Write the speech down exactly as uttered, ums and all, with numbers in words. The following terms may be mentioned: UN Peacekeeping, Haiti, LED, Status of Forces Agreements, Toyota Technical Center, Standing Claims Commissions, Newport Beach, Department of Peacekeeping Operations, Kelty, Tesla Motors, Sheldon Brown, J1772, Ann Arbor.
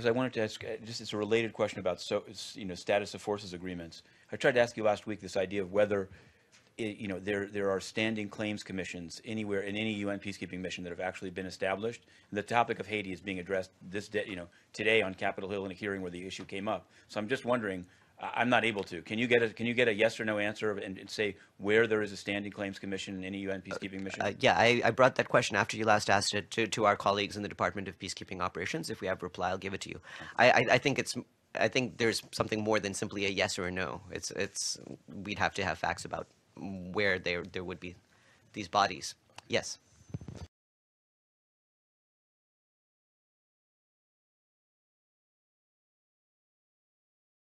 because I wanted to ask, just it's a related question about so you know status of forces agreements. I tried to ask you last week this idea of whether it, you know there there are standing claims commissions anywhere in any U N peacekeeping mission that have actually been established. And the topic of Haiti is being addressed this day, you know today on Capitol Hill in a hearing where the issue came up. So I'm just wondering. I'm not able to. Can you get a can you get a yes or no answer and, and say where there is a standing claims commission in any U N peacekeeping mission? Uh, yeah, I, I brought that question after you last asked it to to our colleagues in the Department of Peacekeeping Operations. If we have a reply, I'll give it to you. I, I I think it's I think there's something more than simply a yes or a no. It's it's we'd have to have facts about where there there would be these bodies. Yes.